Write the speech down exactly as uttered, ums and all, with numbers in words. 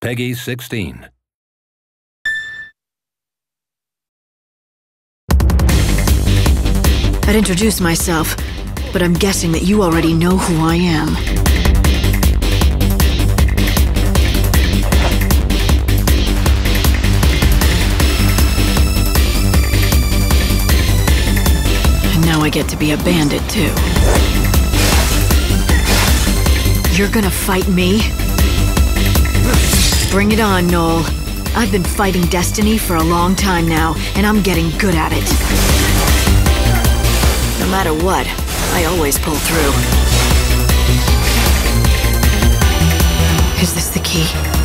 Peggy sixteen. I'd introduce myself, but I'm guessing that you already know who I am. And now I get to be a bandit, too. You're gonna fight me? Bring it on, Noel. I've been fighting destiny for a long time now, and I'm getting good at it. No matter what, I always pull through. Is this the key?